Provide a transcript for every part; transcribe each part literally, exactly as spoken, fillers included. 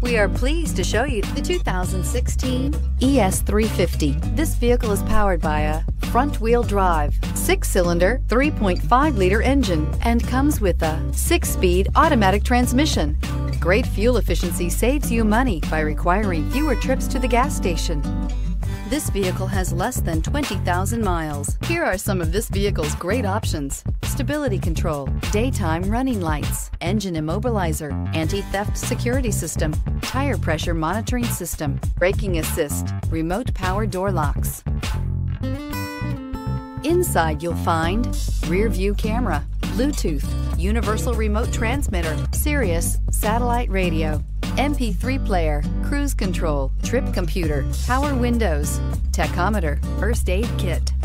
We are pleased to show you the two thousand sixteen E S three fifty. This vehicle is powered by a front-wheel drive, six-cylinder, three point five liter engine, and comes with a six-speed automatic transmission. Great fuel efficiency saves you money by requiring fewer trips to the gas station. This vehicle has less than twenty thousand miles. Here are some of this vehicle's great options: stability control, daytime running lights, engine immobilizer, anti-theft security system, tire pressure monitoring system, braking assist, remote power door locks. Inside you'll find rear view camera, Bluetooth, universal remote transmitter, Sirius satellite radio, M P three player, cruise control, trip computer, power windows, tachometer, first aid kit.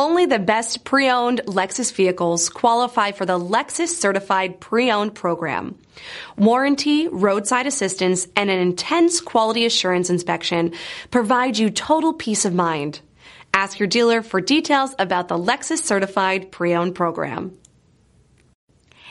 Only the best pre-owned Lexus vehicles qualify for the Lexus Certified Pre-Owned Program. Warranty, roadside assistance, and an intense quality assurance inspection provide you total peace of mind. Ask your dealer for details about the Lexus Certified Pre-Owned Program.